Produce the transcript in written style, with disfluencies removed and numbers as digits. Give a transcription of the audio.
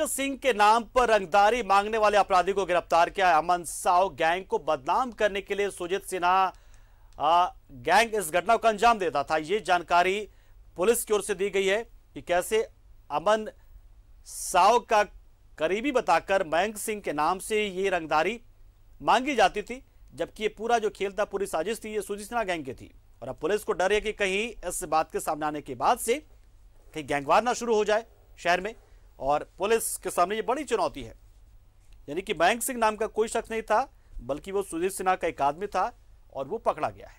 मयंक सिंह के नाम पर रंगदारी मांगने वाले अपराधी को गिरफ्तार किया है। अमन साव गैंग को बदनाम करने के लिए सुजित सिन्हा गैंग इस घटना को अंजाम देता था। ये जानकारी पुलिस की ओर से दी गई है कि कैसे अमन साव का करीबी बताकर मयंक सिंह के नाम से ये रंगदारी मांगी जाती थी, जबकि ये पूरा जो खेल था, पूरी साजिश थी, ये सुजित सिन्हा गैंग की थी। और अब पुलिस को डर है कि कहीं इस बात के सामने आने के बाद से कहीं गैंगवार ना शुरू हो जाए शहर में, और पुलिस के सामने ये बड़ी चुनौती है। यानी कि मयंक सिंह नाम का कोई शख्स नहीं था, बल्कि वो सुजित सिन्हा का एक आदमी था और वो पकड़ा गया है।